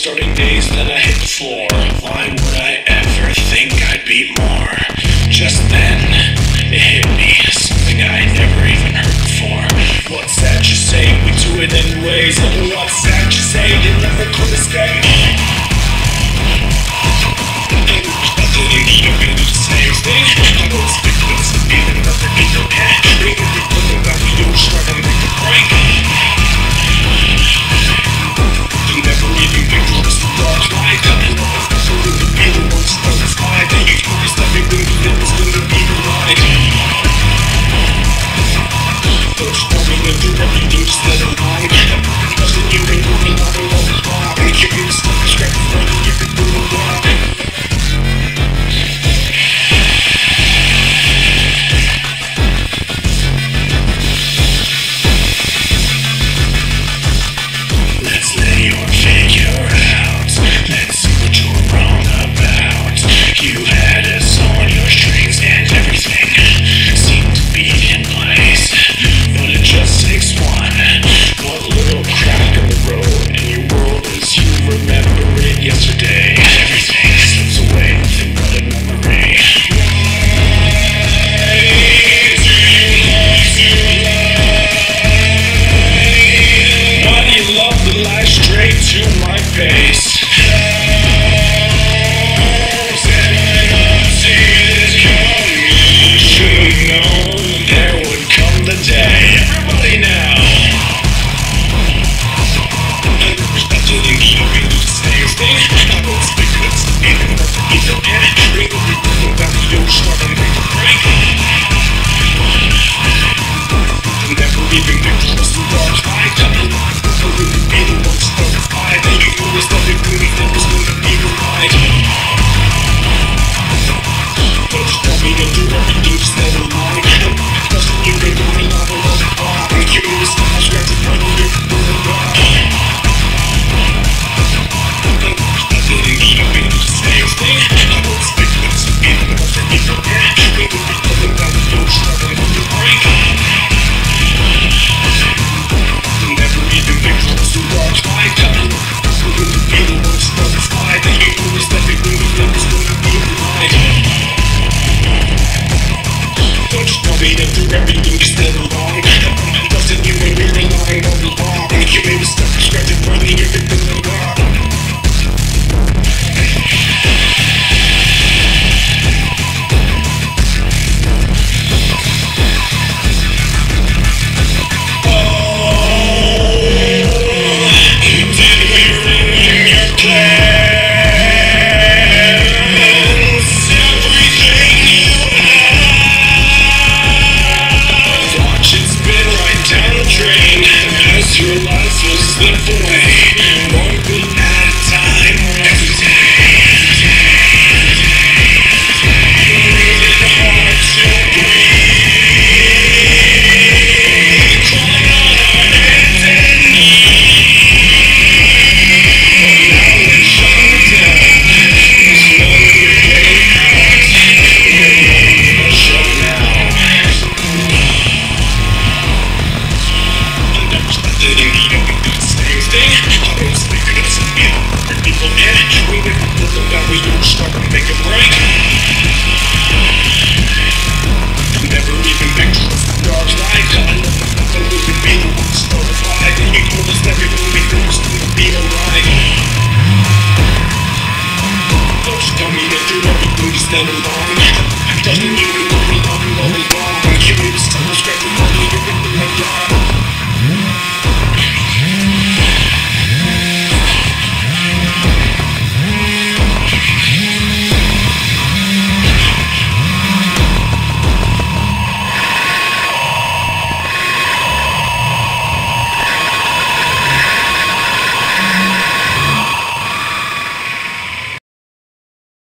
starting days that I hit the floor. Why would I ever think I'd be more? Just then, it hit me, something I never even heard before. What's that you say? We do it anyways. What's that you say? You never could escape.